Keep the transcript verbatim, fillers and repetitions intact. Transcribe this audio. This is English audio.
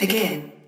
Begin.